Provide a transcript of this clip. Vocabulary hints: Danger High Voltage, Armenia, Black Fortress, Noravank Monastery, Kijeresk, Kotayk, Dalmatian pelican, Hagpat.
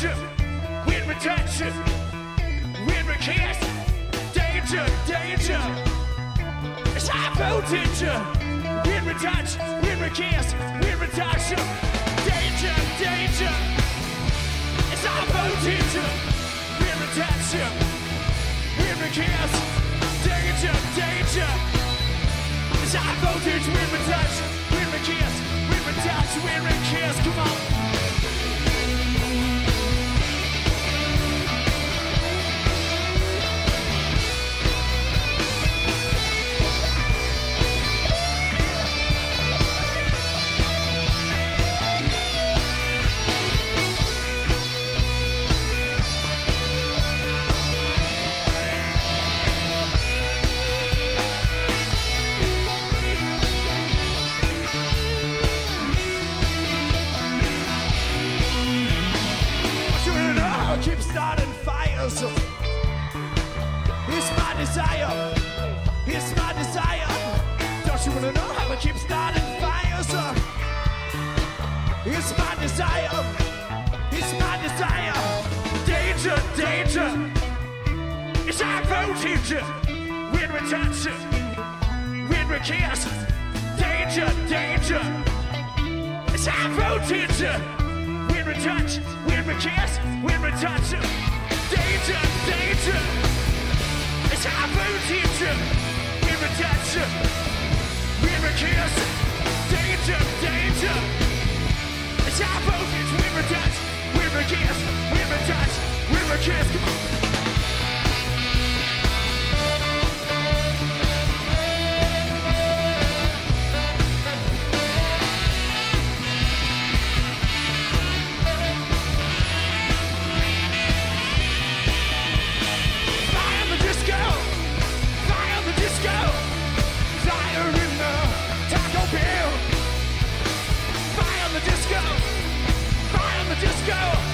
danger, with retention, with recast. Danger, danger, it's high voltage. With retention, with recast, with retention. Danger, danger, it's high voltage. With retention, with recast. Danger, danger, it's high voltage. With retention, with recast, with retention, with recast. Come on. Keep starting fires. It's my desire. It's my desire. Don't you wanna know how I keep starting fires? It's my desire. It's my desire. Danger, danger. It's high voltage. With retention, with recast. Danger, danger. It's high voltage. We're in touch, we're in chaos, we're in touch. Danger, danger, it's high voltage. We're in touch, we're in chaos. Danger, danger, it's high voltage. We're in touch, we're in chaos, we're in touch, we're in chaos. Come on. Just go!